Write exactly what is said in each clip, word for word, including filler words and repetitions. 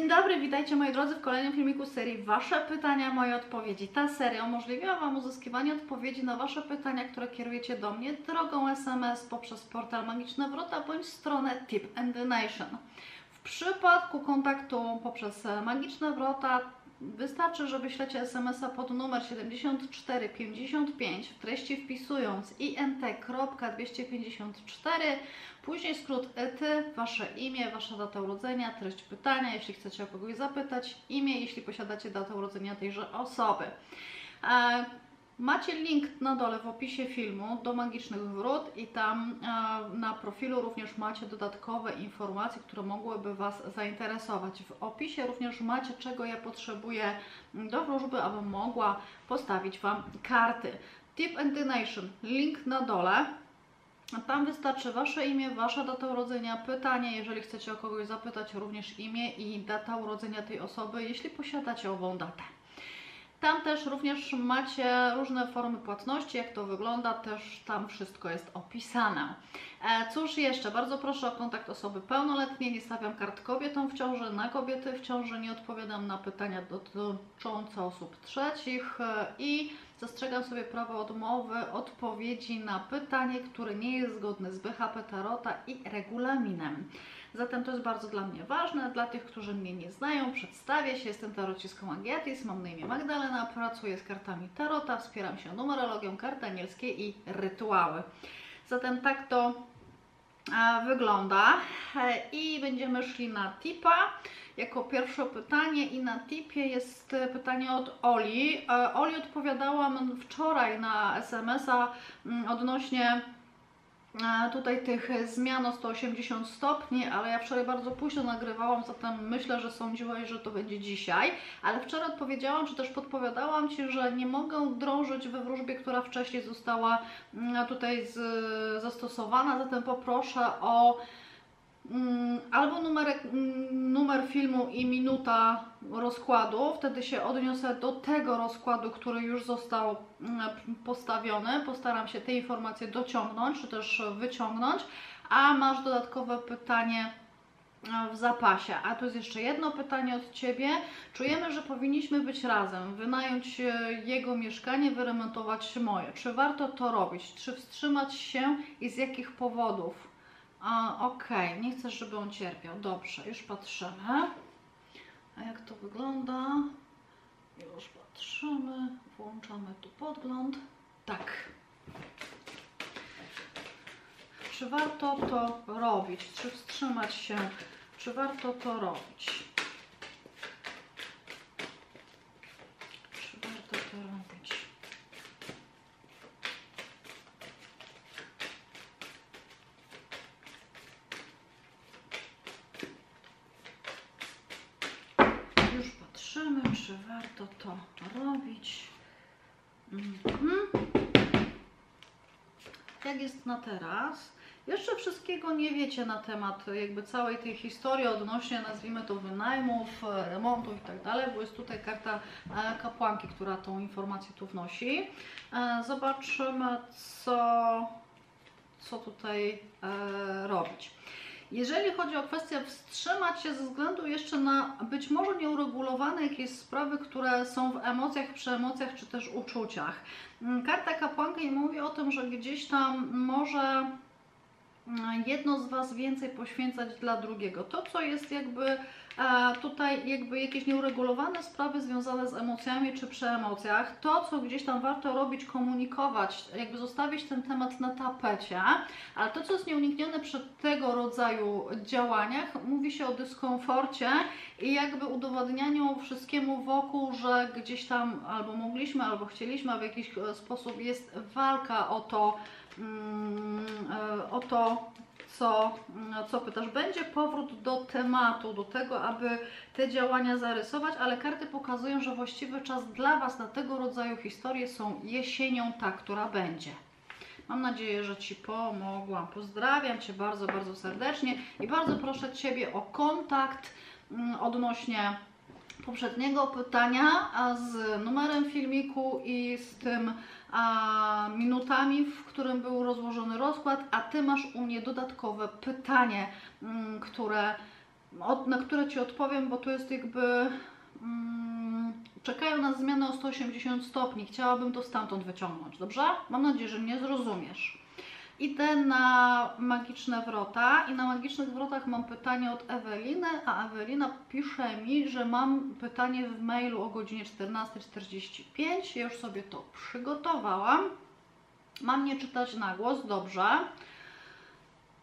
Dzień dobry, witajcie moi drodzy w kolejnym filmiku z serii Wasze pytania, moje odpowiedzi. Ta seria umożliwiła Wam uzyskiwanie odpowiedzi na Wasze pytania, które kierujecie do mnie drogą S M S poprzez portal Magiczne Wrota bądź stronę Tip in the Nation. W przypadku kontaktu poprzez Magiczne Wrota wystarczy, że wyślecie S M S-a pod numer siedem cztery pięć pięć, w treści wpisując int.dwieście pięćdziesiąt cztery, później skrót E T Y, Wasze imię, Wasza data urodzenia, treść pytania, jeśli chcecie o kogoś zapytać, imię, jeśli posiadacie datę urodzenia tejże osoby. E Macie link na dole w opisie filmu do Magicznych Wrót i tam e, na profilu również macie dodatkowe informacje, które mogłyby Was zainteresować. W opisie również macie, czego ja potrzebuję do wróżby, abym mogła postawić Wam karty. Tip in the Nation, link na dole. Tam wystarczy Wasze imię, Wasza data urodzenia, pytanie, jeżeli chcecie o kogoś zapytać, również imię i data urodzenia tej osoby, jeśli posiadacie ową datę. Tam też również macie różne formy płatności, jak to wygląda, też tam wszystko jest opisane. Cóż jeszcze, bardzo proszę o kontakt osoby pełnoletniej, nie stawiam kart kobietom w ciąży, na kobiety w ciąży, nie odpowiadam na pytania dotyczące osób trzecich i zastrzegam sobie prawo odmowy odpowiedzi na pytanie, które nie jest zgodne z B H P Tarota i regulaminem. Zatem to jest bardzo dla mnie ważne. Dla tych, którzy mnie nie znają, przedstawię się. Jestem tarocistką Agiatis, mam na imię Magdalena, pracuję z kartami Tarota, wspieram się numerologią, kart anielskiej i rytuały. Zatem tak to wygląda i będziemy szli na tipa jako pierwsze pytanie i na tipie jest pytanie od Oli. Oli odpowiadałam wczoraj na S M S-a odnośnie tutaj tych zmian o sto osiemdziesiąt stopni, ale ja wczoraj bardzo późno nagrywałam, zatem myślę, że sądziłaś, że to będzie dzisiaj, ale wczoraj odpowiedziałam, czy też podpowiadałam Ci, że nie mogę drążyć we wróżbie, która wcześniej została tutaj z, zastosowana, zatem poproszę o mm, albo numerek, numer filmu i minuta rozkładu, wtedy się odniosę do tego rozkładu, który już został postawiony, postaram się te informacje dociągnąć, czy też wyciągnąć, a masz dodatkowe pytanie w zapasie. A tu jest jeszcze jedno pytanie od Ciebie. Czujemy, że powinniśmy być razem, wynająć jego mieszkanie, wyremontować moje. Czy warto to robić? Czy wstrzymać się i z jakich powodów? Okej, okay. Nie chcesz, żeby on cierpiał. Dobrze, już patrzymy. A jak to wygląda? Już patrzymy, włączamy tu podgląd. Tak. Czy warto to robić? Czy wstrzymać się? Czy warto to robić? Czy warto to robić? Czy warto to robić? Mhm. Jak jest na teraz? Jeszcze wszystkiego nie wiecie na temat jakby całej tej historii odnośnie, nazwijmy to, wynajmów, remontów i tak dalej, bo jest tutaj karta kapłanki, która tą informację tu wnosi. Zobaczymy, co, co tutaj robić. Jeżeli chodzi o kwestię wstrzymać się ze względu jeszcze na być może nieuregulowane jakieś sprawy, które są w emocjach, przy emocjach czy też uczuciach. Karta kapłanki mówi o tym, że gdzieś tam może jedno z Was więcej poświęcać dla drugiego. To, co jest jakby tutaj jakby jakieś nieuregulowane sprawy związane z emocjami czy przy emocjach, to, co gdzieś tam warto robić, komunikować, jakby zostawić ten temat na tapecie, ale to, co jest nieuniknione przy tego rodzaju działaniach, mówi się o dyskomforcie i jakby udowadnianiu wszystkiemu wokół, że gdzieś tam albo mogliśmy, albo chcieliśmy, a w jakiś sposób jest walka o to, o to, co, co pytasz. Będzie powrót do tematu, do tego, aby te działania zarysować, ale karty pokazują, że właściwy czas dla Was na tego rodzaju historie są jesienią, ta, która będzie. Mam nadzieję, że Ci pomogłam. Pozdrawiam Cię bardzo, bardzo serdecznie i bardzo proszę Ciebie o kontakt odnośnie poprzedniego pytania z numerem filmiku i z tym a, minutami, w którym był rozłożony rozkład, a Ty masz u mnie dodatkowe pytanie, które na które Ci odpowiem, bo to jest jakby... Hmm, czekają nas zmiany o sto osiemdziesiąt stopni. Chciałabym to stamtąd wyciągnąć, dobrze? Mam nadzieję, że mnie zrozumiesz. Idę na Magiczne Wrota i na Magicznych Wrotach mam pytanie od Eweliny, a Ewelina pisze mi, że mam pytanie w mailu o godzinie czternastej czterdzieści pięć. Ja już sobie to przygotowałam. Mam nie czytać na głos, dobrze.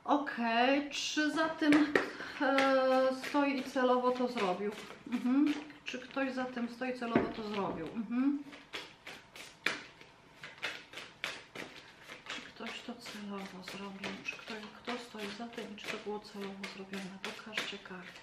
Okej, okay. Czy za tym e, stoi i celowo to zrobił? Mhm. Czy ktoś za tym stoi i celowo to zrobił? Mhm. Czy ktoś to celowo zrobił? Czy ktoś, kto stoi za tym i czy to było celowo zrobione? Pokażcie karty.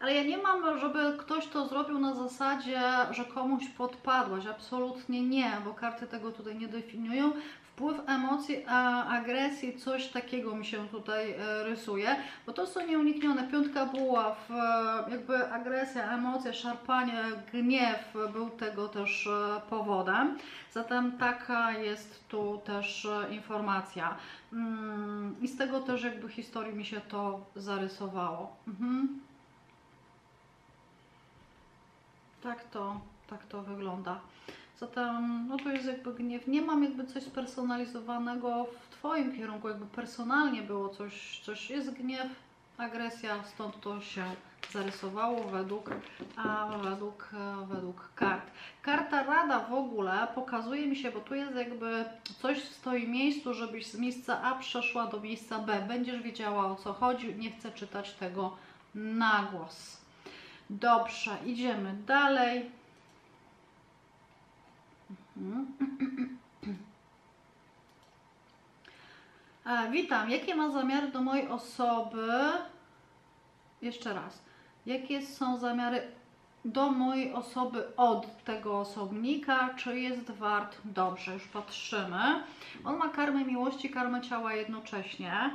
Ale ja nie mam, żeby ktoś to zrobił na zasadzie, że komuś podpadłaś. Absolutnie nie, bo karty tego tutaj nie definiują. Wpływ emocji, a agresji, coś takiego mi się tutaj rysuje, bo to są nieuniknione. Piątka była w jakby agresja, emocje, szarpanie, gniew był tego też powodem. Zatem taka jest tu też informacja. I z tego też jakby historii mi się to zarysowało. Mhm. Tak to, tak to wygląda. Zatem, no to jest jakby gniew. Nie mam jakby coś spersonalizowanego w Twoim kierunku, jakby personalnie było coś, coś jest gniew, agresja, stąd to się zarysowało według, a według, według kart. Karta Rada w ogóle pokazuje mi się, bo tu jest jakby coś stoi w miejscu, żebyś z miejsca A przeszła do miejsca B. Będziesz wiedziała, o co chodzi, nie chcę czytać tego na głos. Dobrze, idziemy dalej. Mhm. E, witam. Jakie ma zamiary do mojej osoby? Jeszcze raz. Jakie są zamiary do mojej osoby od tego osobnika? Czy jest wart? Dobrze, już patrzymy. On ma karmę miłości, karmę ciała jednocześnie.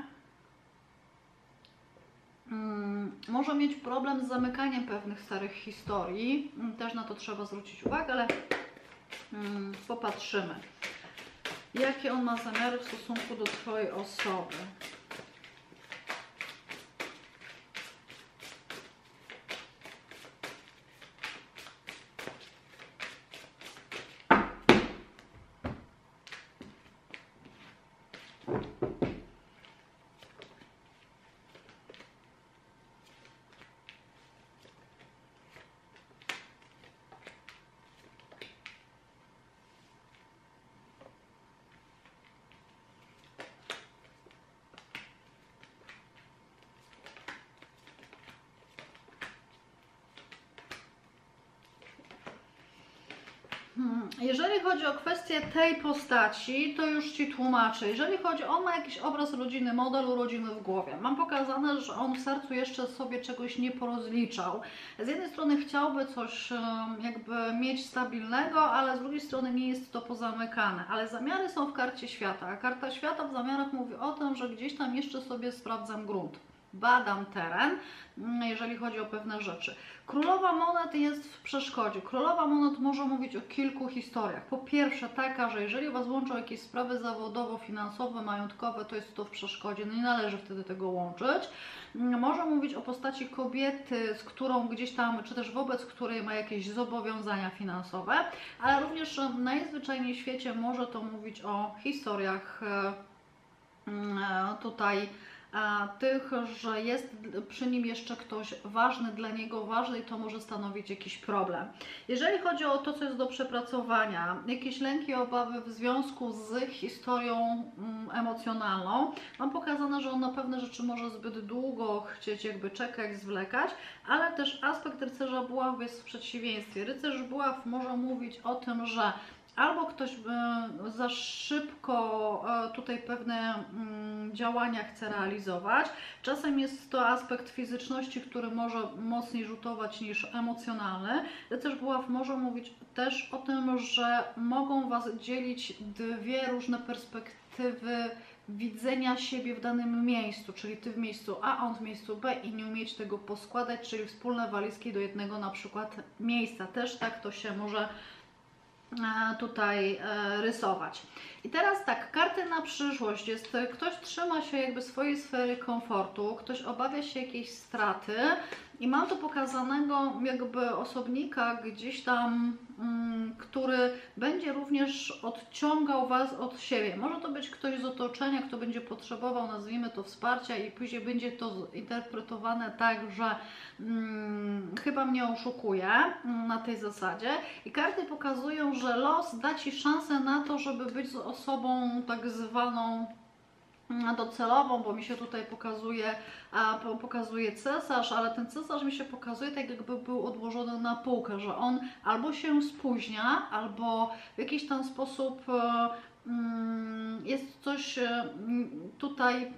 Hmm, może mieć problem z zamykaniem pewnych starych historii, też na to trzeba zwrócić uwagę, ale hmm, popatrzymy, jakie on ma zamiary w stosunku do Twojej osoby. Jeżeli chodzi o kwestię tej postaci, to już Ci tłumaczę. Jeżeli chodzi, on ma jakiś obraz rodziny, model urodziny w głowie. Mam pokazane, że on w sercu jeszcze sobie czegoś nie porozliczał. Z jednej strony chciałby coś jakby mieć stabilnego, ale z drugiej strony nie jest to pozamykane. Ale zamiary są w karcie świata, a karta świata w zamiarach mówi o tym, że gdzieś tam jeszcze sobie sprawdzam grunt. Badam teren, jeżeli chodzi o pewne rzeczy. Królowa Monet jest w przeszkodzie. Królowa Monet może mówić o kilku historiach. Po pierwsze taka, że jeżeli Was łączą jakieś sprawy zawodowo-finansowe, majątkowe, to jest to w przeszkodzie. No nie należy wtedy tego łączyć. Może mówić o postaci kobiety, z którą gdzieś tam, czy też wobec której ma jakieś zobowiązania finansowe, ale również w najzwyczajniej w świecie może to mówić o historiach tutaj A tych, że jest przy nim jeszcze ktoś ważny, dla niego ważny i to może stanowić jakiś problem. Jeżeli chodzi o to, co jest do przepracowania, jakieś lęki, obawy w związku z historią emocjonalną, mam pokazane, że on na pewne rzeczy może zbyt długo chcieć jakby czekać, zwlekać, ale też aspekt rycerza buław jest w przeciwieństwie. Rycerz buław może mówić o tym, że Albo ktoś za szybko tutaj pewne działania chce realizować. Czasem jest to aspekt fizyczności, który może mocniej rzutować niż emocjonalny. Rycerz Buław może mówić też o tym, że mogą Was dzielić dwie różne perspektywy widzenia siebie w danym miejscu, czyli Ty w miejscu A, on w miejscu B i nie umieć tego poskładać, czyli wspólne walizki do jednego na przykład miejsca. Też tak to się może tutaj rysować. I teraz tak, karty na przyszłość. Jest, ktoś trzyma się jakby swojej sfery komfortu, ktoś obawia się jakiejś straty i mam tu pokazanego jakby osobnika gdzieś tam, który będzie również odciągał Was od siebie. Może to być ktoś z otoczenia, kto będzie potrzebował, nazwijmy to, wsparcia i później będzie to interpretowane tak, że hmm, chyba mnie oszukuje na tej zasadzie. I karty pokazują, że los da Ci szansę na to, żeby być z osobą tak zwaną docelową, bo mi się tutaj pokazuje, a, pokazuje cesarz, ale ten cesarz mi się pokazuje tak, jakby był odłożony na półkę, że on albo się spóźnia, albo w jakiś tam sposób mm, jest coś tutaj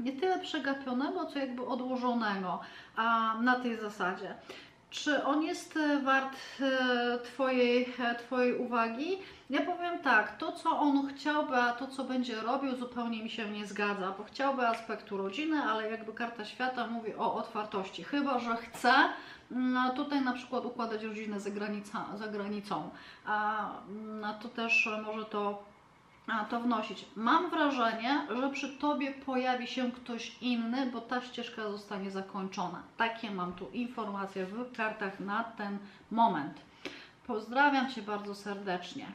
nie tyle przegapionego, co jakby odłożonego a, na tej zasadzie. Czy on jest wart twojej, twojej uwagi? Ja powiem tak, to co on chciałby, a to co będzie robił, zupełnie mi się nie zgadza, bo chciałby aspektu rodziny, ale jakby karta świata mówi o otwartości, chyba że chce tutaj na przykład układać rodzinę za, granica, za granicą, a, a to też może to, a, to wnosić. Mam wrażenie, że przy Tobie pojawi się ktoś inny, bo ta ścieżka zostanie zakończona. Takie mam tu informacje w kartach na ten moment. Pozdrawiam Cię bardzo serdecznie.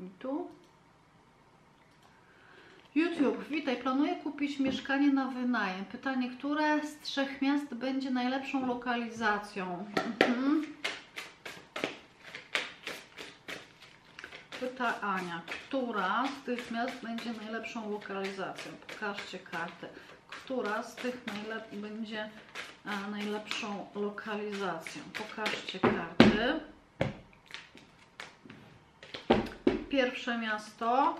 I tu YouTube, witaj, planuję kupić mieszkanie na wynajem. Pytanie, które z trzech miast będzie najlepszą lokalizacją? Mhm. Pyta Ania, która z tych miast będzie najlepszą lokalizacją? Pokażcie karty. Która z tych najlep będzie a, najlepszą lokalizacją? Pokażcie karty. Pierwsze miasto.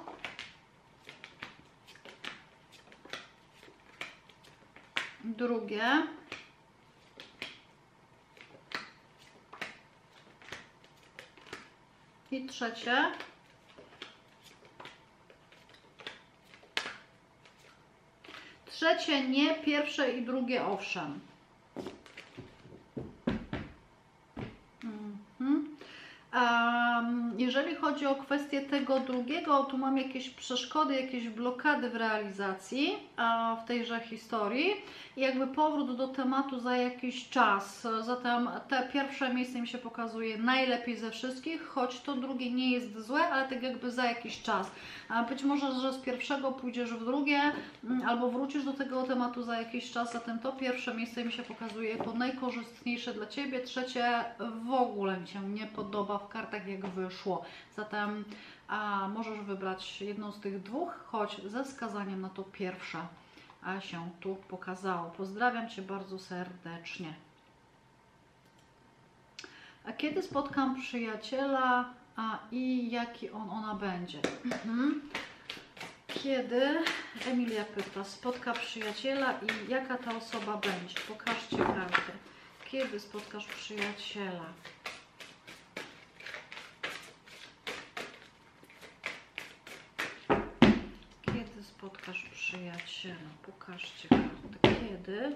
Drugie. I trzecie. Trzecie nie, pierwsze i drugie owszem. Mhm. Um, jeżeli chodzi o kwestię tego drugiego, tu mam jakieś przeszkody, jakieś blokady w realizacji a w tejże historii. I jakby powrót do tematu za jakiś czas. Zatem te pierwsze miejsce mi się pokazuje najlepiej ze wszystkich, choć to drugie nie jest złe, ale tak jakby za jakiś czas. Być może, że z pierwszego pójdziesz w drugie, albo wrócisz do tego tematu za jakiś czas, zatem to pierwsze miejsce mi się pokazuje to najkorzystniejsze dla Ciebie, trzecie w ogóle mi się nie podoba w kartach jak wyszło. Zatem a, możesz wybrać jedną z tych dwóch, choć ze wskazaniem na to pierwsze. A się tu pokazało. Pozdrawiam Cię bardzo serdecznie. A kiedy spotkam przyjaciela a i jaki on, ona będzie? Mhm. Kiedy, Emilia pyta, spotka przyjaciela i jaka ta osoba będzie? Pokażcie karty. Kiedy spotkasz przyjaciela? Spotkasz przyjaciela. Pokażcie karty. Kiedy?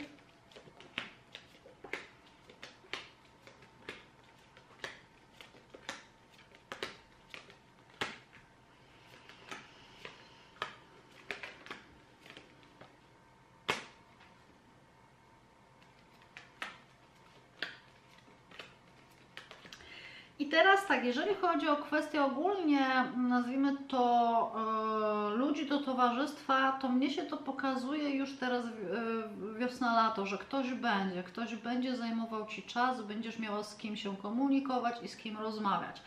I teraz tak, jeżeli chodzi o kwestię ogólnie, nazwijmy to yy, ludzi do towarzystwa, to mnie się to pokazuje już teraz yy, wiosna-lato, że ktoś będzie, ktoś będzie zajmował Ci czas, będziesz miała z kim się komunikować i z kim rozmawiać.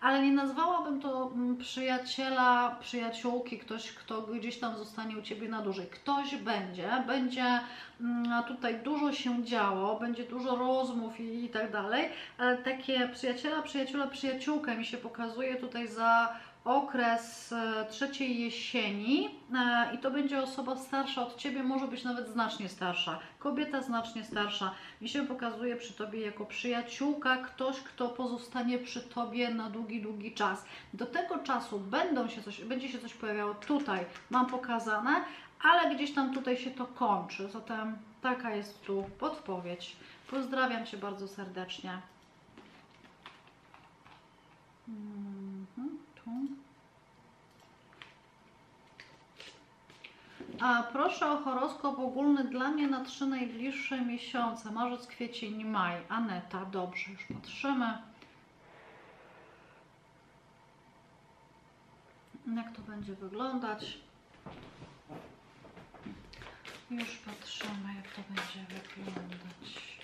ale nie nazwałabym to przyjaciela, przyjaciółki, ktoś, kto gdzieś tam zostanie u Ciebie na dłużej. Ktoś będzie, będzie tutaj dużo się działo, będzie dużo rozmów i, i tak dalej, ale takie przyjaciela, przyjaciela, przyjaciółka mi się pokazuje tutaj za okres trzeciej jesieni i to będzie osoba starsza od Ciebie, może być nawet znacznie starsza, kobieta znacznie starsza. Mi się pokazuje przy Tobie jako przyjaciółka, ktoś, kto pozostanie przy Tobie na długi, długi czas. Do tego czasu będą się coś, będzie się coś pojawiało tutaj, mam pokazane, ale gdzieś tam tutaj się to kończy, zatem taka jest tu podpowiedź. Pozdrawiam Cię bardzo serdecznie. Mhm, tu. A proszę o horoskop ogólny dla mnie na trzy najbliższe miesiące. Marzec, kwiecień, maj. Aneta, dobrze, już patrzymy. Jak to będzie wyglądać? Już patrzymy, jak to będzie wyglądać.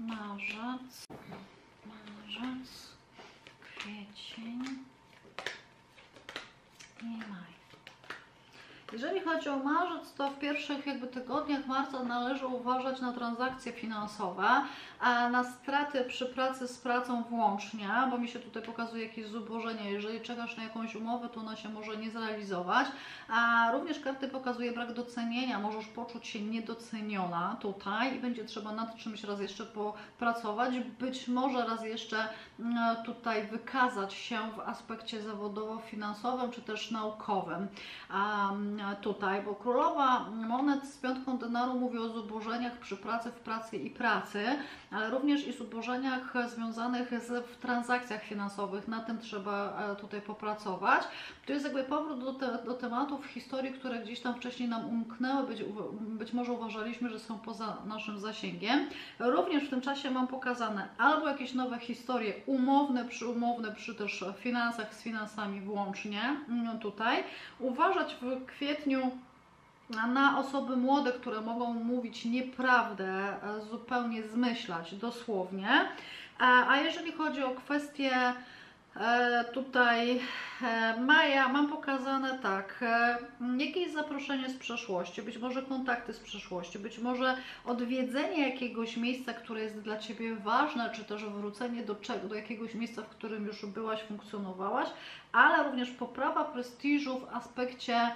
Marzec, marzec, kwiecień i maj. Jeżeli chodzi o marzec, to w pierwszych jakby tygodniach marca należy uważać na transakcje finansowe, a na straty przy pracy z pracą włącznie, bo mi się tutaj pokazuje jakieś zubożenie. Jeżeli czekasz na jakąś umowę, to ona się może nie zrealizować. A również karty pokazuje brak docenienia, możesz poczuć się niedoceniona tutaj i będzie trzeba nad czymś raz jeszcze popracować, być może raz jeszcze tutaj wykazać się w aspekcie zawodowo-finansowym czy też naukowym. Um, Tutaj, bo królowa monet z piątką denaru mówi o zubożeniach przy pracy, w pracy i pracy, ale również i zubożeniach związanych z, w transakcjach finansowych. Na tym trzeba tutaj popracować. To jest jakby powrót do, te, do tematów historii, które gdzieś tam wcześniej nam umknęły, być, być może uważaliśmy, że są poza naszym zasięgiem. Również w tym czasie mam pokazane albo jakieś nowe historie umowne, przyumowne, przy też finansach, z finansami włącznie tutaj. Uważać w kwietniu na osoby młode, które mogą mówić nieprawdę, zupełnie zmyślać, dosłownie. A jeżeli chodzi o kwestie tutaj maja, mam pokazane tak, jakieś zaproszenie z przeszłości, być może kontakty z przeszłości, być może odwiedzenie jakiegoś miejsca, które jest dla Ciebie ważne, czy też wrócenie do, do jakiegoś miejsca, w którym już byłaś, funkcjonowałaś, ale również poprawa prestiżu w aspekcie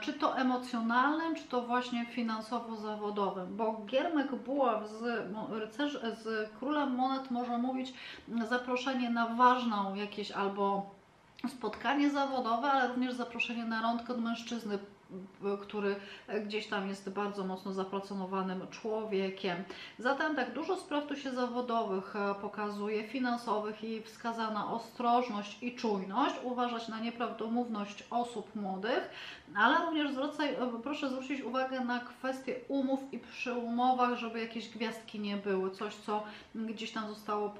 czy to emocjonalnym, czy to właśnie finansowo-zawodowym, bo Giermek Buław z, rycerz, z Królem Monet może mówić zaproszenie na ważną jakieś albo spotkanie zawodowe, ale również zaproszenie na randkę od mężczyzny, który gdzieś tam jest bardzo mocno zapracowanym człowiekiem. Zatem tak dużo spraw tu się zawodowych pokazuje, finansowych i wskazana ostrożność i czujność, uważać na nieprawdomówność osób młodych, ale również zwracaj, proszę zwrócić uwagę na kwestie umów i przy umowach, żeby jakieś gwiazdki nie były, coś co gdzieś tam zostało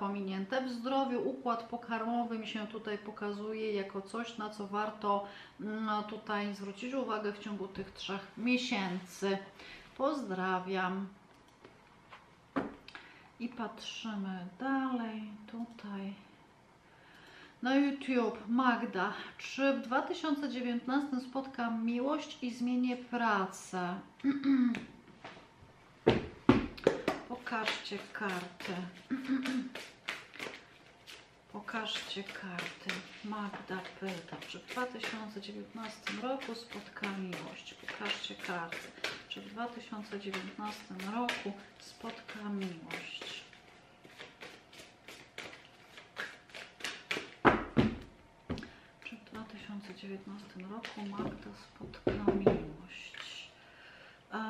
pominięte. W zdrowiu układ pokarmowy mi się tutaj pokazuje jako coś, na co warto tutaj zwrócić zwrócić uwagę w ciągu tych trzech miesięcy. Pozdrawiam. I patrzymy dalej tutaj. Na YouTube Magda. Czy w dwa tysiące dziewiętnastym spotkam miłość i zmienię pracę? Pokażcie karty. Pokażcie karty. Magda pyta, czy w dwa tysiące dziewiętnastym roku spotka miłość? Pokażcie karty. Czy w dwa tysiące dziewiętnastym roku spotka miłość? Czy w dwa tysiące dziewiętnastym roku Magda spotka miłość? A...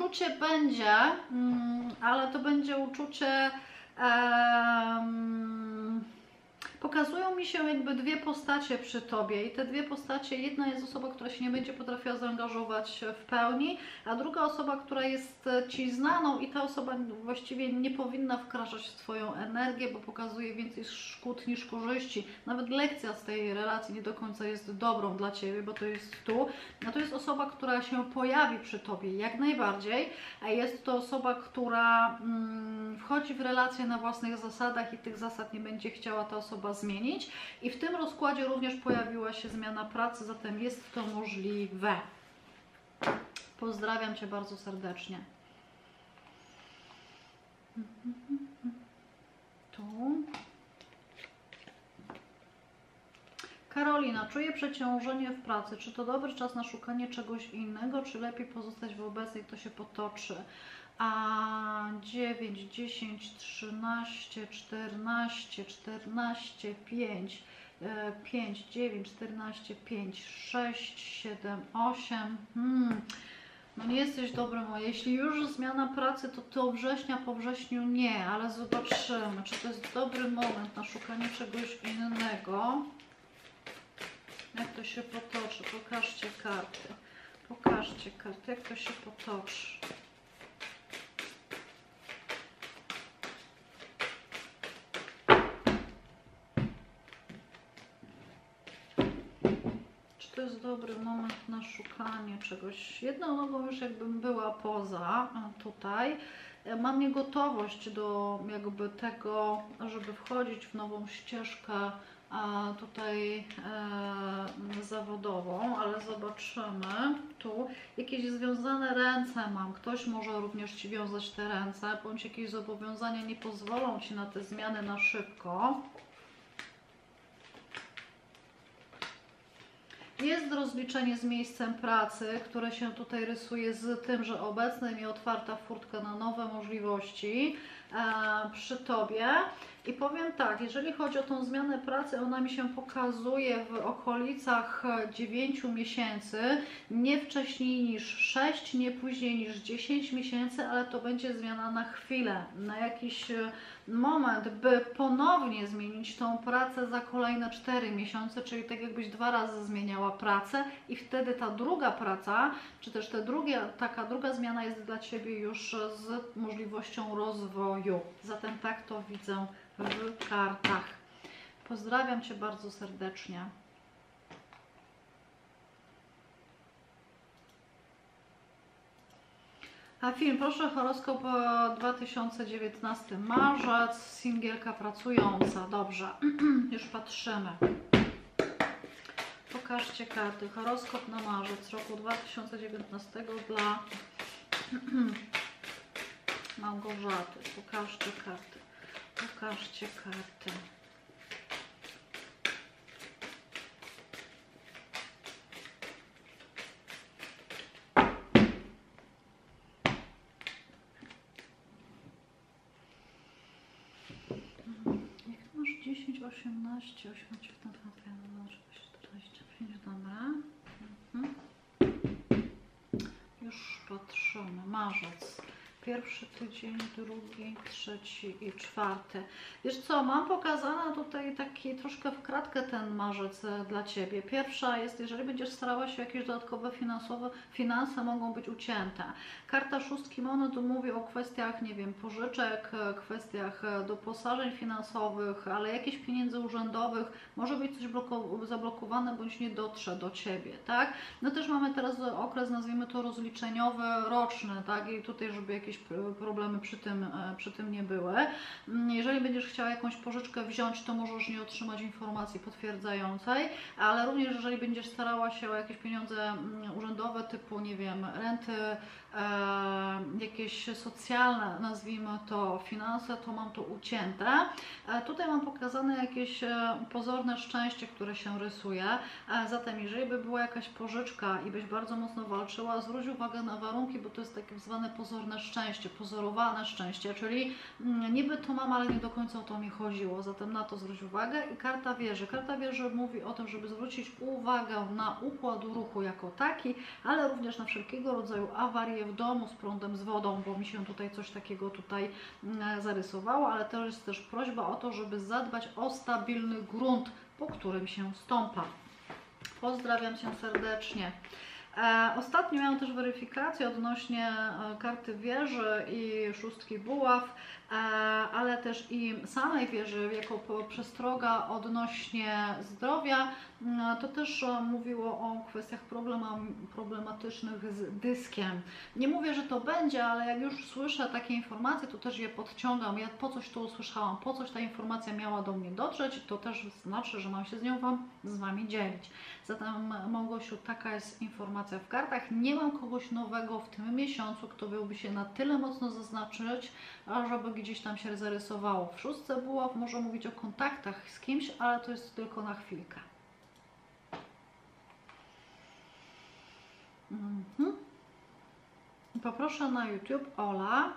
uczucie będzie, ale to będzie uczucie... Um, pokazują mi się jakby dwie postacie przy Tobie i te dwie postacie, jedna jest osoba, która się nie będzie potrafiła zaangażować w pełni, a druga osoba, która jest Ci znaną i ta osoba właściwie nie powinna wkraczać w Twoją energię, bo pokazuje więcej szkód niż korzyści. Nawet lekcja z tej relacji nie do końca jest dobrą dla Ciebie, bo to jest tu. A to jest osoba, która się pojawi przy Tobie jak najbardziej, a jest to osoba, która mm, wchodzi w relacje na własnych zasadach i tych zasad nie będzie chciała ta osoba zmienić. I w tym rozkładzie również pojawiła się zmiana pracy, zatem jest to możliwe. Pozdrawiam Cię bardzo serdecznie. Tu. Karolina, czuję przeciążenie w pracy. Czy to dobry czas na szukanie czegoś innego, czy lepiej pozostać w obecnej, kto się potoczy? A dziewięć, dziesięć, trzynaście, czternaście, czternaście, pięć, pięć, dziewięć, czternaście, pięć, sześć, siedem, osiem. Hmm. No nie jesteś dobrym, a jeśli już zmiana pracy, to do września, po wrześniu nie, ale zobaczymy, czy to jest dobry moment na szukanie czegoś innego. Jak to się potoczy? Pokażcie karty. Pokażcie karty, jak to się potoczy. To jest dobry moment na szukanie czegoś. Jedną nogą już jakbym była poza tutaj. Mam niegotowość do jakby tego, żeby wchodzić w nową ścieżkę tutaj e, zawodową, ale zobaczymy. Tu jakieś związane ręce mam. Ktoś może również Ci wiązać te ręce, bądź jakieś zobowiązania nie pozwolą Ci na te zmiany na szybko. Jest rozliczenie z miejscem pracy, które się tutaj rysuje z tym, że obecnym i otwarta furtka na nowe możliwości e, przy Tobie. I powiem tak, jeżeli chodzi o tą zmianę pracy, ona mi się pokazuje w okolicach dziewięciu miesięcy, nie wcześniej niż sześć, nie później niż dziesięć miesięcy, ale to będzie zmiana na chwilę, na jakiś moment, by ponownie zmienić tą pracę za kolejne cztery miesiące, czyli tak jakbyś dwa razy zmieniała pracę i wtedy ta druga praca, czy też te drugie, taka druga zmiana jest dla Ciebie już z możliwością rozwoju. Zatem tak to widzę w kartach. Pozdrawiam Cię bardzo serdecznie. A film, proszę, horoskop dwa tysiące dziewiętnasty, marzec, singielka pracująca. Dobrze, już patrzymy. Pokażcie karty. Horoskop na marzec roku dwa tysiące dziewiętnastego dla Małgorzaty. Pokażcie karty. Pokażcie karty. Jak masz dziesięć, osiemnaście, osiemnaście, dwadzieścia, czterdzieści pięć, dobra. Mhm. Już patrzymy. Marzec. Pierwszy tydzień, drugi, trzeci i czwarty. Wiesz co, mam pokazane tutaj taki troszkę w kratkę ten marzec dla Ciebie. Pierwsza jest, jeżeli będziesz starała się, jakieś dodatkowe finansowe, finanse mogą być ucięte. Karta szóstki monet mówi o kwestiach, nie wiem, pożyczek, kwestiach doposażeń finansowych, ale jakichś pieniędzy urzędowych, może być coś zablokowane, bądź nie dotrze do Ciebie, tak? No też mamy teraz okres, nazwijmy to rozliczeniowy, roczny, tak? I tutaj, żeby jakieś problemy przy tym, przy tym nie były. Jeżeli będziesz chciała jakąś pożyczkę wziąć, to możesz nie otrzymać informacji potwierdzającej, ale również jeżeli będziesz starała się o jakieś pieniądze urzędowe typu, nie wiem, renty, E, jakieś socjalne, nazwijmy to, finanse, to mam to ucięte. E, tutaj mam pokazane jakieś e, pozorne szczęście, które się rysuje. E, zatem jeżeli by była jakaś pożyczka i byś bardzo mocno walczyła, zwróć uwagę na warunki, bo to jest takie zwane pozorne szczęście. szczęście, pozorowane szczęście, czyli niby to mam, ale nie do końca o to mi chodziło, zatem na to zwróć uwagę. I karta wieży. Karta wieży mówi o tym, żeby zwrócić uwagę na układ ruchu jako taki, ale również na wszelkiego rodzaju awarie w domu z prądem, z wodą, bo mi się tutaj coś takiego tutaj zarysowało, ale to jest też prośba o to, żeby zadbać o stabilny grunt, po którym się stąpa. Pozdrawiam się serdecznie. Ostatnio miałam też weryfikację odnośnie karty wieży i szóstki buław, ale też i samej wieży jako przestroga odnośnie zdrowia. To też mówiło o kwestiach problematycznych z dyskiem. Nie mówię, że to będzie, ale jak już słyszę takie informacje, to też je podciągam. Ja po coś to usłyszałam, po coś ta informacja miała do mnie dotrzeć, to też znaczy, że mam się z nią wam, z Wami dzielić. Zatem, Małgosiu, taka jest informacja w kartach. Nie mam kogoś nowego w tym miesiącu, kto byłby się na tyle mocno zaznaczyć, żeby gdzieś tam się zarysowało. W szóstce buław może mówić o kontaktach z kimś, ale to jest tylko na chwilkę. Mhm. Poproszę na YouTube Ola.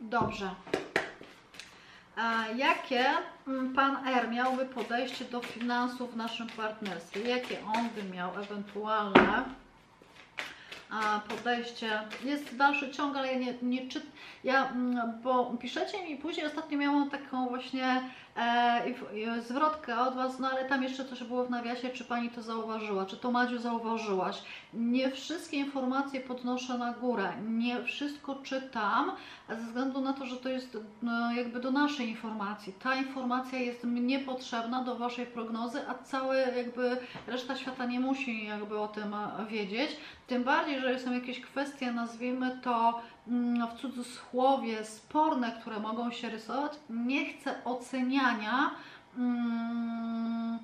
Dobrze. A jakie pan R miałby podejście do finansów w naszym partnerstwie? Jakie on by miał ewentualne podejście? Jest dalszy ciąg, ale ja nie, nie czytam, ja, bo piszecie mi później, ostatnio miałam taką właśnie e, zwrotkę od Was, no ale tam jeszcze coś było w nawiasie, czy Pani to zauważyła, czy to Madziu zauważyłaś. Nie wszystkie informacje podnoszę na górę, nie wszystko czytam, ze względu na to, że to jest no, jakby do naszej informacji. Ta informacja jest mnie potrzebna do Waszej prognozy, a cała jakby reszta świata nie musi jakby o tym wiedzieć, tym bardziej, jeżeli są jakieś kwestie, nazwijmy to w cudzysłowie sporne, które mogą się rysować, nie chcę oceniania hmm,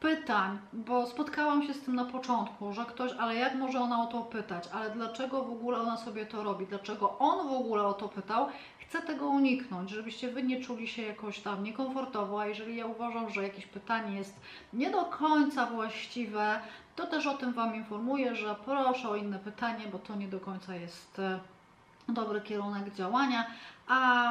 pytań, bo spotkałam się z tym na początku, że ktoś, ale jak może ona o to pytać, ale dlaczego w ogóle ona sobie to robi, dlaczego on w ogóle o to pytał. Chcę tego uniknąć, żebyście Wy nie czuli się jakoś tam niekomfortowo, a jeżeli ja uważam, że jakieś pytanie jest nie do końca właściwe, to też o tym Wam informuję, że proszę o inne pytanie, bo to nie do końca jest dobry kierunek działania, a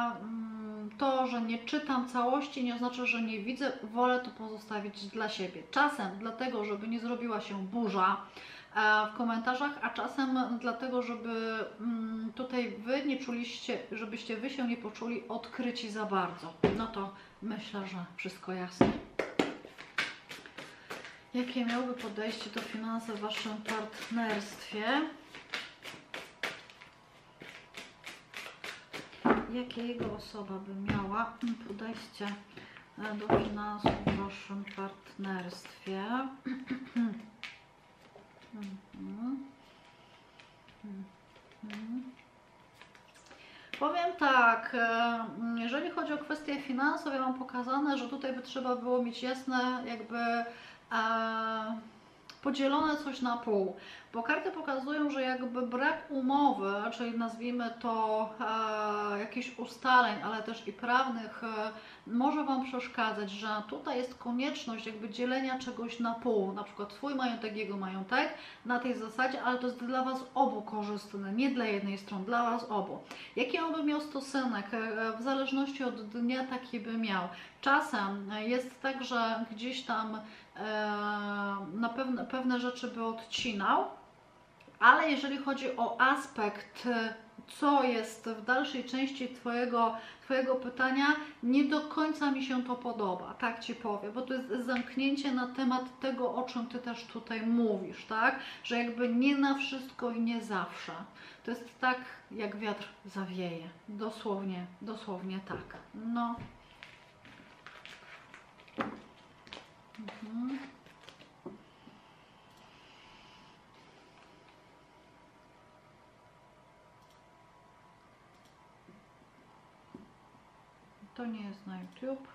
to, że nie czytam całości, nie oznacza, że nie widzę, wolę to pozostawić dla siebie. Czasem dlatego, żeby nie zrobiła się burza w komentarzach, a czasem dlatego, żeby tutaj Wy nie czuliście, żebyście Wy się nie poczuli odkryci za bardzo. No to myślę, że wszystko jasne. Jakie miałby podejście do finansów w Waszym partnerstwie? Jakie jego osoba by miała podejście do finansów w Waszym partnerstwie? Mm-hmm. Mm-hmm. Powiem tak, jeżeli chodzi o kwestie finansów, ja mam pokazane, że tutaj by trzeba było mieć jasne, jakby e, podzielone coś na pół, bo karty pokazują, że jakby brak umowy, czyli nazwijmy to e, jakichś ustaleń, ale też i prawnych, e, może Wam przeszkadzać, że tutaj jest konieczność jakby dzielenia czegoś na pół, na przykład Twój majątek, jego majątek, na tej zasadzie, ale to jest dla Was obu korzystne, nie dla jednej strony, dla Was obu. Jaki on by miał stosunek? E, w zależności od dnia taki by miał. Czasem jest tak, że gdzieś tam e, na pewne, pewne rzeczy by odcinał, ale jeżeli chodzi o aspekt, co jest w dalszej części Twojego, twojego pytania, nie do końca mi się to podoba, tak Ci powiem, bo to jest zamknięcie na temat tego, o czym Ty też tutaj mówisz, tak? Że jakby nie na wszystko i nie zawsze. To jest tak, jak wiatr zawieje. Dosłownie, dosłownie tak. No. Mhm. To nie jest na YouTube.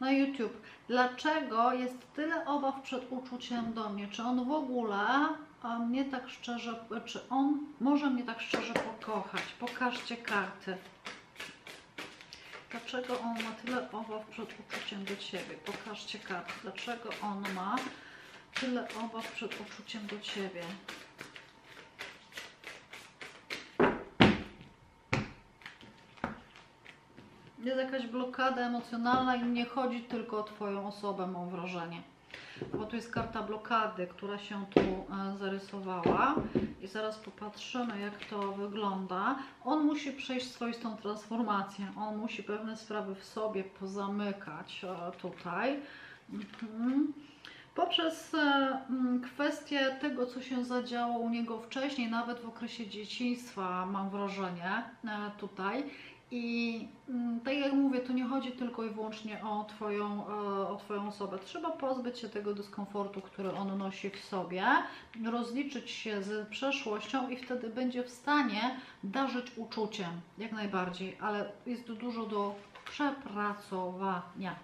Na YouTube. Dlaczego jest tyle obaw przed uczuciem do mnie? Czy on w ogóle a mnie tak szczerze, czy on może mnie tak szczerze pokochać? Pokażcie karty. Dlaczego on ma tyle obaw przed uczuciem do Ciebie? Pokażcie kartę. Dlaczego on ma tyle obaw przed uczuciem do Ciebie? Jest jakaś blokada emocjonalna i nie chodzi tylko o Twoją osobę, mam wrażenie. Bo tu jest karta blokady, która się tu zarysowała. I zaraz popatrzymy, jak to wygląda. On musi przejść swoistą transformację. On musi pewne sprawy w sobie pozamykać tutaj. Mhm. Poprzez kwestię tego, co się zadziało u niego wcześniej, nawet w okresie dzieciństwa, mam wrażenie tutaj. I tak jak mówię, to nie chodzi tylko i wyłącznie o twoją, o twoją osobę. Trzeba pozbyć się tego dyskomfortu, który on nosi w sobie, rozliczyć się z przeszłością i wtedy będzie w stanie darzyć uczuciem, jak najbardziej, ale jest dużo do przepracowania.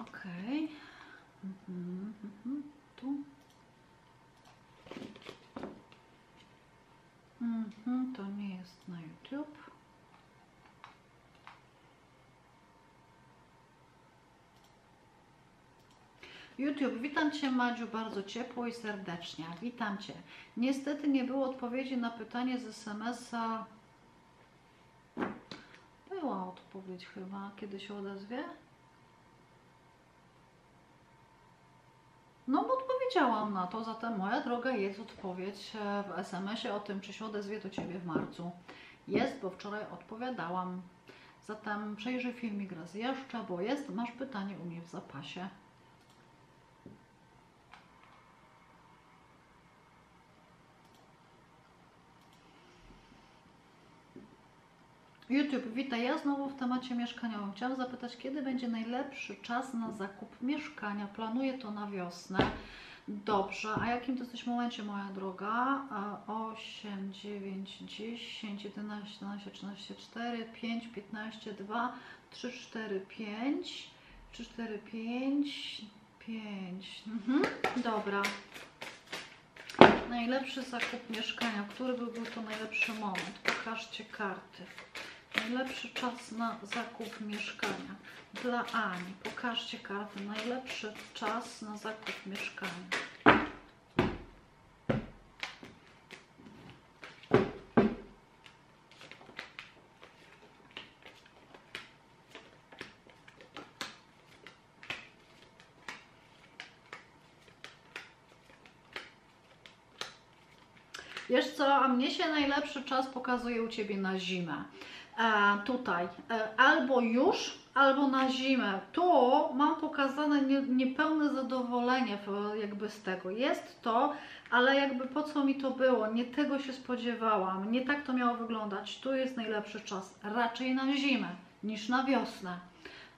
Okej. Mhm, mhm, tu. Mm-hmm, to nie jest na YouTube. YouTube, witam Cię, Madziu, bardzo ciepło i serdecznie. Witam Cię. Niestety nie było odpowiedzi na pytanie z es em es a. Była odpowiedź chyba. Kiedy się odezwie? No, bo odpowiedziałam na to, zatem moja droga, jest odpowiedź w es em es ie o tym, czy się odezwie do Ciebie w marcu. Jest, bo wczoraj odpowiadałam. Zatem przejrzyj filmik raz jeszcze, bo jest, masz pytanie u mnie w zapasie. YouTube, witaj, ja znowu w temacie mieszkaniowym. Chciałam zapytać, kiedy będzie najlepszy czas na zakup mieszkania? Planuję to na wiosnę. Dobrze, a jakim to jesteś momencie, moja droga? osiem, dziewięć, dziesięć, jedenaście, dwanaście, trzynaście, czternaście, pięć, piętnaście, dwa, trzy, cztery, pięć, cztery, pięć, pięć. Mhm, dobra. Najlepszy zakup mieszkania. Który by był to najlepszy moment? Pokażcie karty. Najlepszy czas na zakup mieszkania. Dla Ani. Pokażcie kartę. Najlepszy czas na zakup mieszkania. Wiesz co, a mnie się najlepszy czas pokazuje u Ciebie na zimę. E, tutaj e, albo już, albo na zimę. Tu mam pokazane nie, niepełne zadowolenie jakby z tego. Jest to, ale jakby po co mi to było? Nie tego się spodziewałam. Nie tak to miało wyglądać. Tu jest najlepszy czas. Raczej na zimę niż na wiosnę.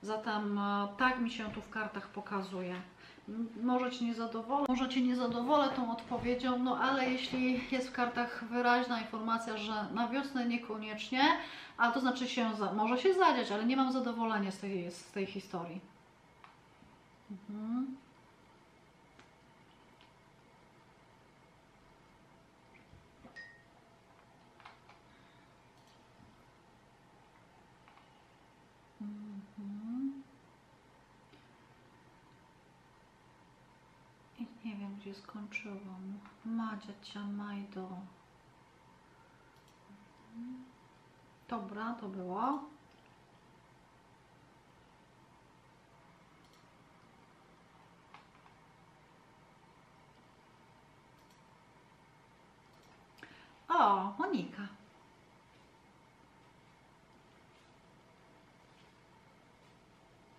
Zatem e, tak mi się tu w kartach pokazuje. Może Cię nie zadowolę, może Cię nie zadowolę tą odpowiedzią, no ale jeśli jest w kartach wyraźna informacja, że na wiosnę niekoniecznie, a to znaczy się za, może się zadziać, ale nie mam zadowolenia z tej, z tej historii. Mhm. Nie wiem, gdzie skończyłam. Madzia, Cia, Majdo. Dobra, to było. O, Monika.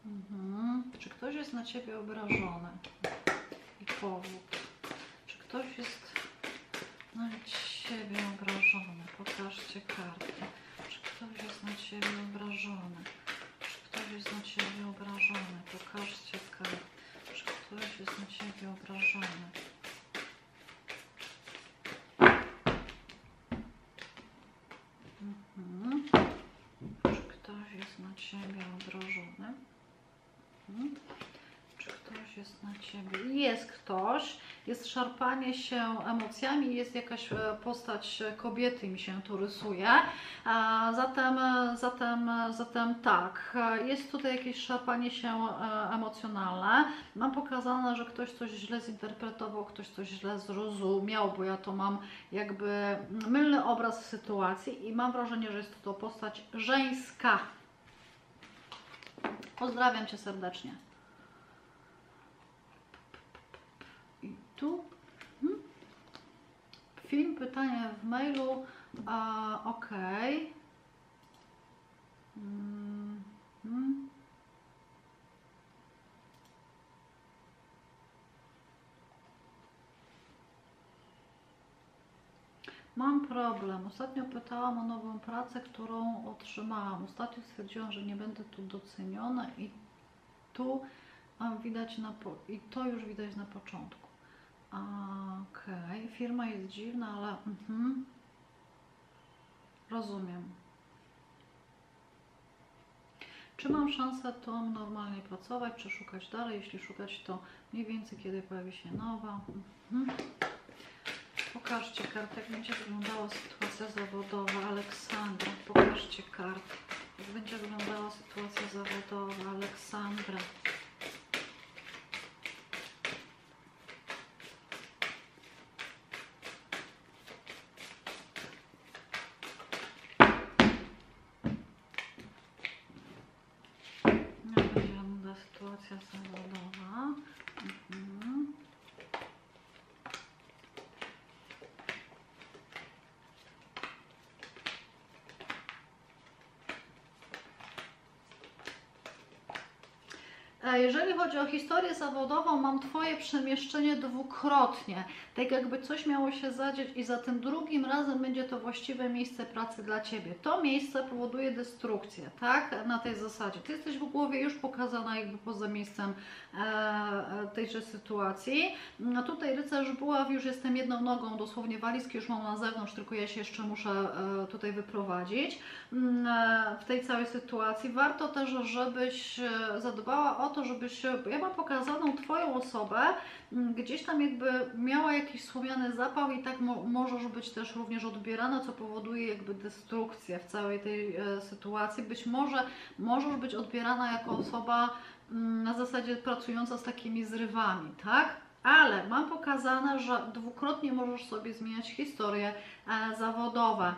Mhm. Czy ktoś jest na Ciebie obrażony? Powód. Czy ktoś jest na Ciebie obrażony? Pokażcie kartę. Czy ktoś jest na Ciebie obrażony? Czy ktoś jest na Ciebie obrażony? Pokażcie kartę. Czy ktoś jest na Ciebie obrażony? Mhm. Czy ktoś jest na Ciebie obrażony? Mhm. Czy ktoś jest na siebie. Jest ktoś, jest szarpanie się emocjami, jest jakaś postać kobiety, mi się tu rysuje. Zatem, zatem, zatem tak, jest tutaj jakieś szarpanie się emocjonalne. Mam pokazane, że ktoś coś źle zinterpretował, ktoś coś źle zrozumiał, bo ja to mam jakby mylny obraz sytuacji i mam wrażenie, że jest to postać żeńska. Pozdrawiam Cię serdecznie. I tu hmm. film, pytanie w mailu. A, ok. Hmm. Hmm. Mam problem. Ostatnio pytałam o nową pracę, którą otrzymałam. Ostatnio stwierdziłam, że nie będę tu doceniona i tu mam widać na po... i to już widać na początku. Okej, okay. Firma jest dziwna, ale mhm. Rozumiem. Czy mam szansę tą normalnie pracować, czy szukać dalej? Jeśli szukać, to mniej więcej kiedy pojawi się nowa. Mhm. Pokażcie kartę, jak będzie wyglądała sytuacja zawodowa Aleksandra. Pokażcie kartę, jak będzie wyglądała sytuacja zawodowa Aleksandra. Jak będzie wyglądała sytuacja zawodowa? Mhm. Jeżeli chodzi o historię zawodową, mam Twoje przemieszczenie dwukrotnie. Tak jakby coś miało się zadzieć i za tym drugim razem będzie to właściwe miejsce pracy dla Ciebie. To miejsce powoduje destrukcję, tak? Na tej zasadzie. Ty jesteś w głowie już pokazana jakby poza miejscem e, tejże sytuacji. No tutaj rycerz buław, już jestem jedną nogą, dosłownie walizki już mam na zewnątrz, tylko ja się jeszcze muszę e, tutaj wyprowadzić e, w tej całej sytuacji. Warto też, żebyś zadbała o to, żebyś, ja mam pokazaną Twoją osobę, gdzieś tam jakby miała jakiś słomiany zapał i tak mo możesz być też również odbierana, co powoduje jakby destrukcję w całej tej e, sytuacji. Być może możesz być odbierana jako osoba m, na zasadzie pracująca z takimi zrywami, tak? Ale mam pokazane, że dwukrotnie możesz sobie zmieniać historie e, zawodowe.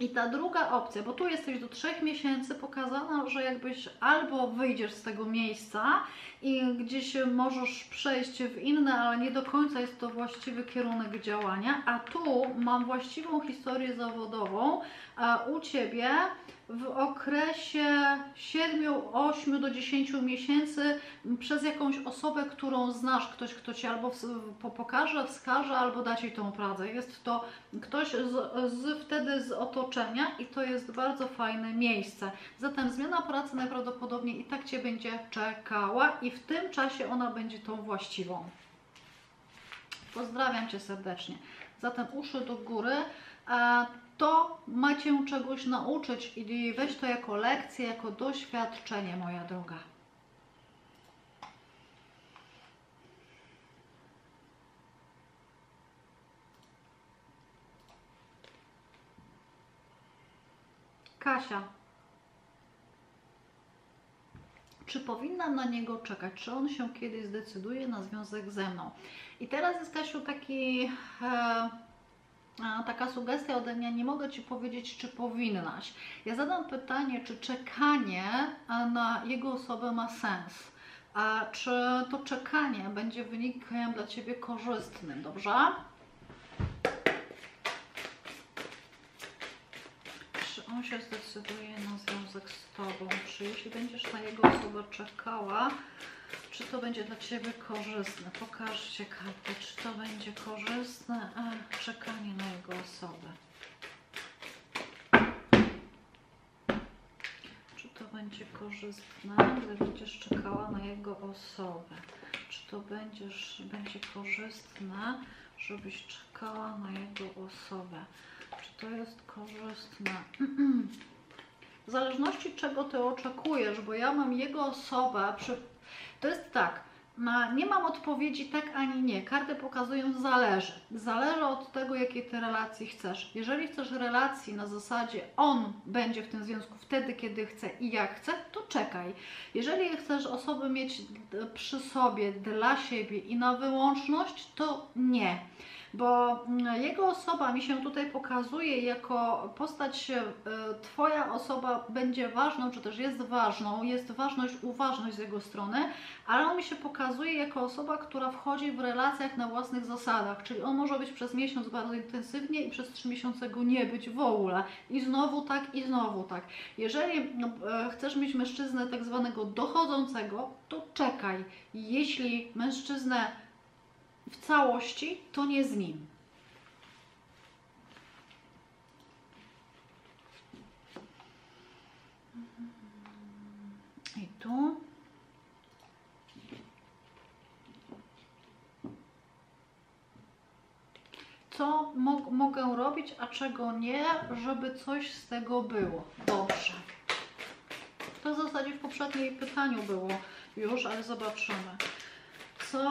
I ta druga opcja, bo tu jesteś do trzech miesięcy pokazana, że jakbyś albo wyjdziesz z tego miejsca i gdzieś możesz przejść w inne, ale nie do końca jest to właściwy kierunek działania, a tu mam właściwą historię zawodową u Ciebie w okresie siedmiu, ośmiu do dziesięciu miesięcy przez jakąś osobę, którą znasz, ktoś, kto Ci albo pokaże, wskaże, albo da Ci tą pracę. Jest to ktoś z, z, wtedy z otoczenia i to jest bardzo fajne miejsce. Zatem zmiana pracy najprawdopodobniej i tak Cię będzie czekała i w tym czasie ona będzie tą właściwą. Pozdrawiam Cię serdecznie. Zatem uszy do góry. A to ma Cię czegoś nauczyć i weź to jako lekcję, jako doświadczenie, moja droga. Kasia. Czy powinnam na niego czekać? Czy on się kiedyś zdecyduje na związek ze mną? I teraz jest, Kasiu, taki... E Taka sugestia ode mnie, nie mogę Ci powiedzieć, czy powinnaś. Ja zadam pytanie, czy czekanie na jego osobę ma sens. A czy to czekanie będzie wynikiem dla Ciebie korzystnym, dobrze? Czy on się zdecyduje na związek z Tobą? Czy jeśli będziesz na jego osobę czekała, czy to będzie dla Ciebie korzystne? Pokażcie kartę, czy to będzie korzystne a czekanie na jego osobę. Czy to będzie korzystne, gdy będziesz czekała na jego osobę? Czy to będziesz, będzie korzystne, żebyś czekała na jego osobę? Czy to jest korzystne? W zależności czego Ty oczekujesz, bo ja mam jego osobę przy... To jest tak, nie mam odpowiedzi tak ani nie. Karty pokazują zależy. Zależy od tego, jakiej ty relacji chcesz. Jeżeli chcesz relacji na zasadzie on będzie w tym związku wtedy, kiedy chce i jak chce, to czekaj. Jeżeli chcesz osobę mieć przy sobie, dla siebie i na wyłączność, to nie. Bo jego osoba mi się tutaj pokazuje jako postać, y, twoja osoba będzie ważną, czy też jest ważną, jest ważność, uważność z jego strony, ale on mi się pokazuje jako osoba, która wchodzi w relacjach na własnych zasadach, czyli on może być przez miesiąc bardzo intensywnie i przez trzy miesiące go nie być w ogóle. I znowu tak, i znowu tak. Jeżeli y, chcesz mieć mężczyznę tak zwanego dochodzącego, to czekaj. Jeśli mężczyznę w całości, to nie z nim. I tu. Co mo- mogę robić, a czego nie, żeby coś z tego było. Dobrze. To w zasadzie w poprzednim pytaniu było już, ale zobaczymy. Co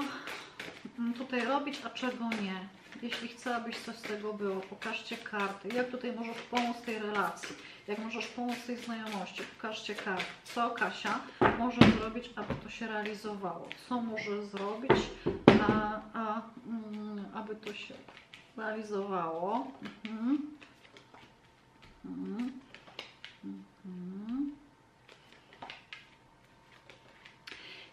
tutaj robić, a czego nie. Jeśli chcę, abyś coś z tego było, pokażcie karty. Jak tutaj możesz pomóc tej relacji? Jak możesz pomóc tej znajomości? Pokażcie karty. Co Kasia może zrobić, aby to się realizowało? Co może zrobić, a, a, mm, aby to się realizowało? Mhm. Mhm. Mhm.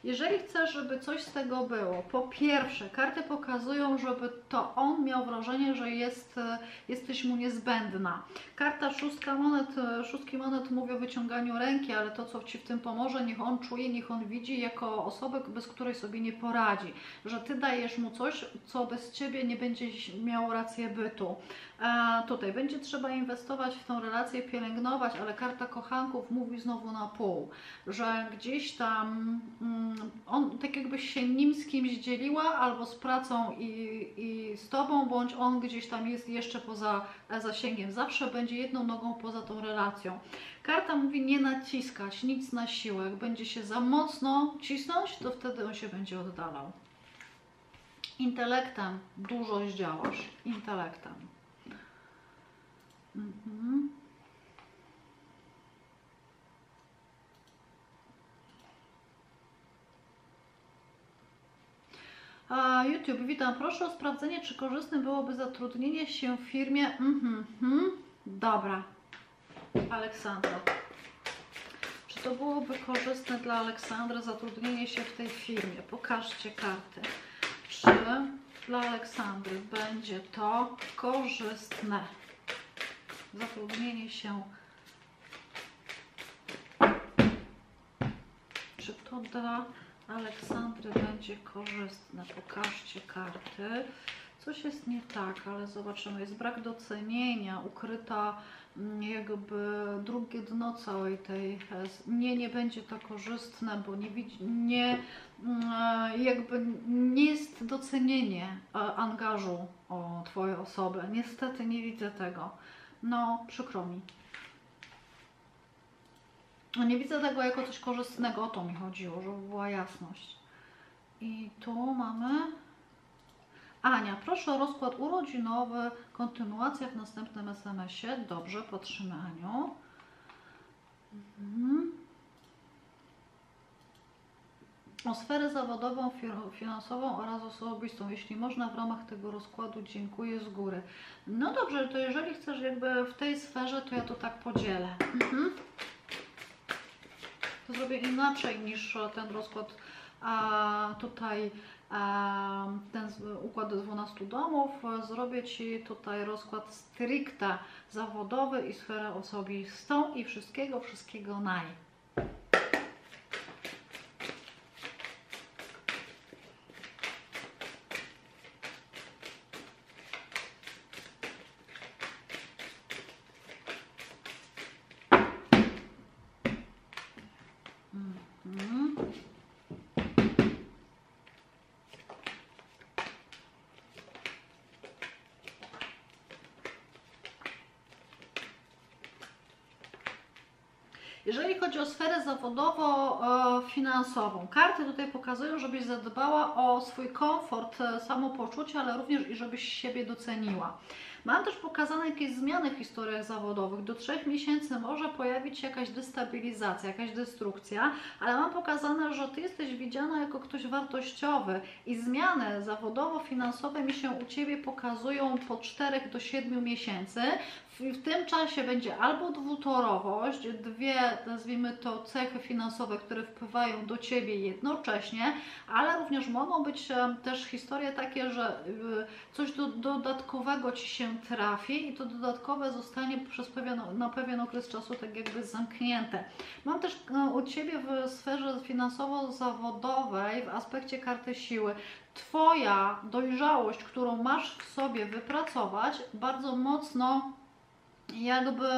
Jeżeli chcesz, żeby coś z tego było, po pierwsze, karty pokazują, żeby to on miał wrażenie, że jest, jesteś mu niezbędna. Karta szóstka monet, szóstki monet mówi o wyciąganiu ręki, ale to, co Ci w tym pomoże, niech on czuje, niech on widzi jako osobę, bez której sobie nie poradzi. Że Ty dajesz mu coś, co bez Ciebie nie będzie miało rację bytu. E, tutaj będzie trzeba inwestować w tą relację, pielęgnować, ale karta kochanków mówi znowu na pół, że gdzieś tam... Mm, on tak jakbyś się nim z kimś dzieliła, albo z pracą i, i z Tobą, bądź on gdzieś tam jest jeszcze poza zasięgiem. Zawsze będzie jedną nogą poza tą relacją. Karta mówi nie naciskać, nic na siłę. Jak będzie się za mocno cisnąć, to wtedy on się będzie oddalał. Intelektem dużo zdziałasz. Intelektem. Mhm. YouTube, witam. Proszę o sprawdzenie, czy korzystnym byłoby zatrudnienie się w firmie. Mm-hmm, mm. Dobra. Aleksandra. Czy to byłoby korzystne dla Aleksandry zatrudnienie się w tej firmie? Pokażcie karty. Czy dla Aleksandry będzie to korzystne? Zatrudnienie się. Czy to dla Aleksandry będzie korzystne. Pokażcie karty. Coś jest nie tak, ale zobaczymy. Jest brak docenienia, ukryta jakby drugie dno całej tej... Nie, nie będzie to korzystne, bo nie widzi... Nie, jakby nie jest docenienie angażu o Twojej osoby. Niestety nie widzę tego. No, przykro mi. Nie widzę tego jako coś korzystnego, o to mi chodziło, żeby była jasność. I tu mamy... Ania, proszę o rozkład urodzinowy, kontynuacja w następnym es em esie. Dobrze, patrzymy, Aniu. Mhm. O sferę zawodową, finansową oraz osobistą. Jeśli można w ramach tego rozkładu, dziękuję z góry. No dobrze, to jeżeli chcesz jakby w tej sferze, to ja to tak podzielę. Mhm. To zrobię inaczej niż ten rozkład, a tutaj a, ten układ dwunastu domów. Zrobię Ci tutaj rozkład stricte zawodowy i sferę osobistą i wszystkiego, wszystkiego naj. Jeżeli chodzi o sferę zawodowo-finansową, karty tutaj pokazują, żebyś zadbała o swój komfort, samopoczucie, ale również i żebyś siebie doceniła. Mam też pokazane jakieś zmiany w historiach zawodowych. Do trzech miesięcy może pojawić się jakaś destabilizacja, jakaś destrukcja, ale mam pokazane, że Ty jesteś widziana jako ktoś wartościowy i zmiany zawodowo-finansowe mi się u Ciebie pokazują po czterech do siedmiu miesięcy. W tym czasie będzie albo dwutorowość, dwie, nazwijmy to, cechy finansowe, które wpływają do Ciebie jednocześnie, ale również mogą być też historie takie, że coś do, dodatkowego Ci się trafi i to dodatkowe zostanie przez pewien, na pewien okres czasu tak jakby zamknięte. Mam też u Ciebie w sferze finansowo-zawodowej w aspekcie karty siły. Twoja dojrzałość, którą masz w sobie wypracować, bardzo mocno jakby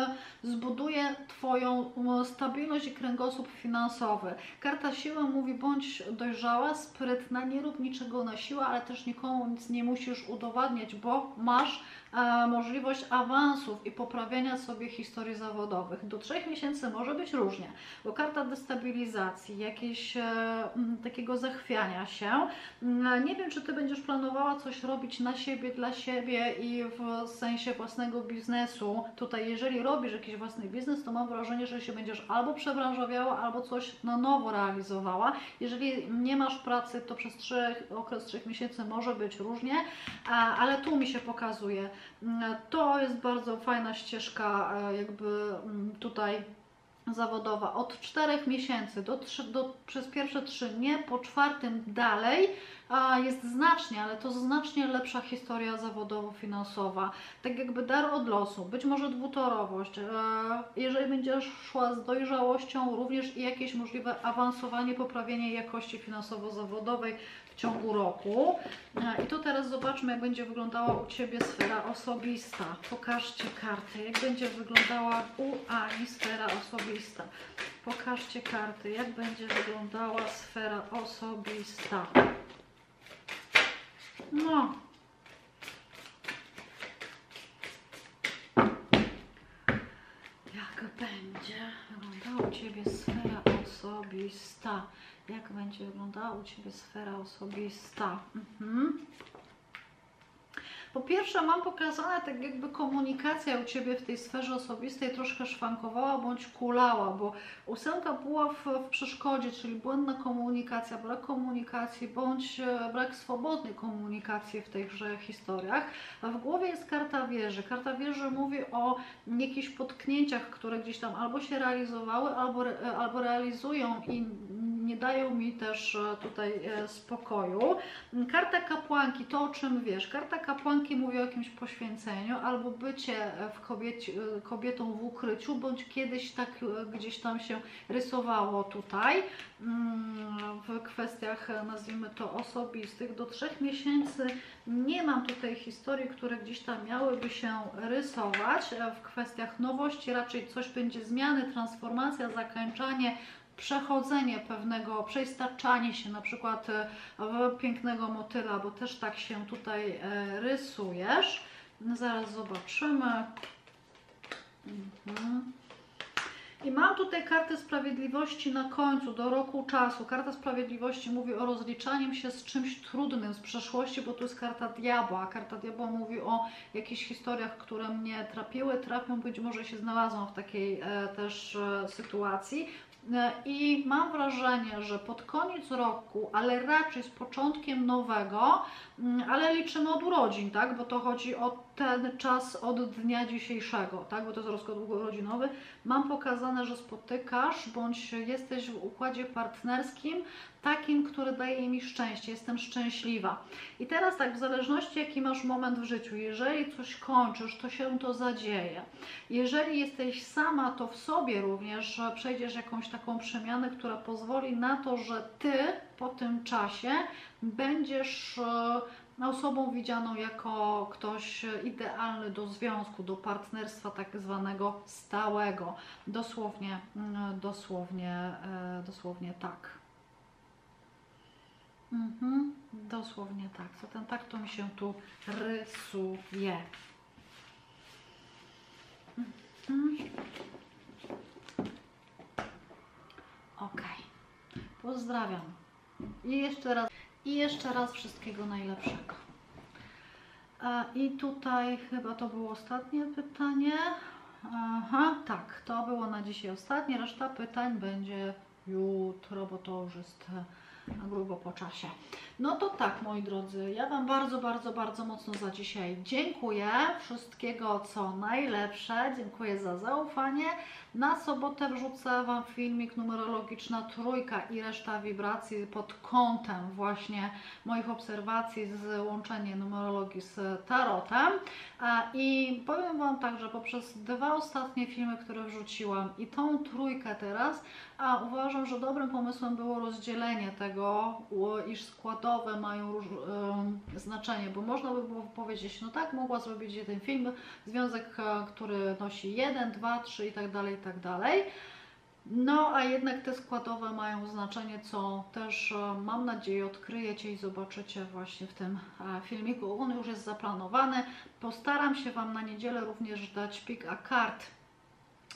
zbuduje Twoją stabilność i kręgosłup finansowy. Karta siły mówi: bądź dojrzała, sprytna, nie rób niczego na siłę, ale też nikomu nic nie musisz udowadniać, bo masz e, możliwość awansów i poprawiania sobie historii zawodowych. Do trzech miesięcy może być różnie, bo karta destabilizacji, jakiegoś e, takiego zachwiania się. Nie wiem, czy Ty będziesz planowała coś robić na siebie, dla siebie i w sensie własnego biznesu. Tutaj, jeżeli robisz jakiś własny biznes, to mam wrażenie, że się będziesz albo przebranżowiała, albo coś na nowo realizowała. Jeżeli nie masz pracy, to przez trzech, okres trzech miesięcy może być różnie, ale tu mi się pokazuje. To jest bardzo fajna ścieżka jakby tutaj zawodowa. Od czterech miesięcy do, do, przez pierwsze trzy dni, po czwartym dalej, jest znacznie, ale to znacznie lepsza historia zawodowo-finansowa. Tak jakby dar od losu, być może dwutorowość. Jeżeli będziesz szła z dojrzałością, również i jakieś możliwe awansowanie, poprawienie jakości finansowo-zawodowej w ciągu roku. I tu teraz zobaczmy, jak będzie wyglądała u Ciebie sfera osobista. Pokażcie karty, jak będzie wyglądała u Ani sfera osobista. Pokażcie karty, jak będzie wyglądała sfera osobista. No. Jak będzie wyglądała u Ciebie sfera osobista? Jak będzie wyglądała u Ciebie sfera osobista? Mhm. Po pierwsze, mam pokazane, tak jakby komunikacja u Ciebie w tej sferze osobistej troszkę szwankowała bądź kulała, bo ósemka była w, w przeszkodzie, czyli błędna komunikacja, brak komunikacji bądź brak swobodnej komunikacji w tychże historiach. A w głowie jest karta wieży. Karta wieży mówi o jakichś potknięciach, które gdzieś tam albo się realizowały, albo, albo realizują i nie dają mi też tutaj spokoju. Karta kapłanki, to o czym wiesz. Karta kapłanki mówi o jakimś poświęceniu albo bycie w kobiecie, kobietą w ukryciu, bądź kiedyś tak gdzieś tam się rysowało tutaj w kwestiach, nazwijmy to, osobistych. Do trzech miesięcy nie mam tutaj historii, które gdzieś tam miałyby się rysować w kwestiach nowości. Raczej coś będzie zmiany, transformacja, zakończenie, przechodzenie pewnego, przeistaczanie się na przykład w pięknego motyla, bo też tak się tutaj rysujesz. Zaraz zobaczymy. Mhm. I mam tutaj kartę sprawiedliwości na końcu, do roku czasu. Karta sprawiedliwości mówi o rozliczaniu się z czymś trudnym, z przeszłości, bo tu jest karta diabła. Karta diabła mówi o jakichś historiach, które mnie trapiły, trapią, być może się znalazłam w takiej e, też e, sytuacji. I mam wrażenie, że pod koniec roku, ale raczej z początkiem nowego, ale liczymy od urodzin, tak? Bo to chodzi o ten czas od dnia dzisiejszego, tak? Bo to jest rozkład urodzinowy. Mam pokazane, że spotykasz bądź jesteś w układzie partnerskim, takim, który daje mi szczęście, jestem szczęśliwa. I teraz tak, w zależności jaki masz moment w życiu, jeżeli coś kończysz, to się to zadzieje. Jeżeli jesteś sama, to w sobie również przejdziesz jakąś taką przemianę, która pozwoli na to, że Ty po tym czasie będziesz osobą widzianą jako ktoś idealny do związku, do partnerstwa tak zwanego stałego. Dosłownie, dosłownie, dosłownie tak. Mhm, dosłownie tak. Zatem tak to mi się tu rysuje. Mhm. Ok. Pozdrawiam. I jeszcze raz, i jeszcze raz wszystkiego najlepszego. I tutaj chyba to było ostatnie pytanie. Aha, tak, to było na dzisiaj ostatnie. Reszta pytań będzie jutro, bo to już jest grubo po czasie. No to tak, moi drodzy, ja Wam bardzo, bardzo, bardzo mocno za dzisiaj dziękuję. Wszystkiego co najlepsze. Dziękuję za zaufanie. Na sobotę wrzucę Wam filmik numerologiczna trójka i reszta wibracji pod kątem właśnie moich obserwacji z łączenia numerologii z tarotem. I powiem Wam tak, że poprzez dwa ostatnie filmy, które wrzuciłam i tą trójkę teraz, a uważam, że dobrym pomysłem było rozdzielenie tego, iż składowe mają róż, y, znaczenie, bo można by było powiedzieć, no tak, mogła zrobić jeden film, związek, który nosi jeden, dwa, trzy i tak dalej, i tak dalej. No, a jednak te składowe mają znaczenie, co też mam nadzieję odkryjecie i zobaczycie właśnie w tym filmiku. On już jest zaplanowany. Postaram się Wam na niedzielę również dać pik a kart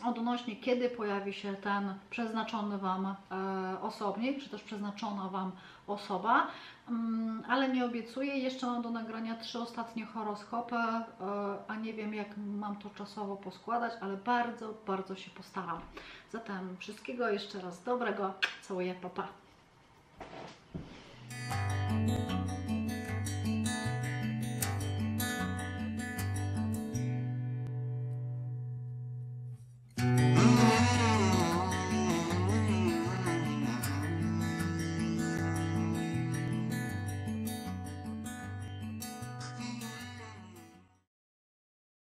odnośnie kiedy pojawi się ten przeznaczony Wam osobnik, czy też przeznaczona Wam osoba, ale nie obiecuję. Jeszcze mam do nagrania trzy ostatnie horoskopy, a nie wiem jak mam to czasowo poskładać, ale bardzo, bardzo się postaram. Zatem wszystkiego jeszcze raz dobrego, całuję, pa, pa.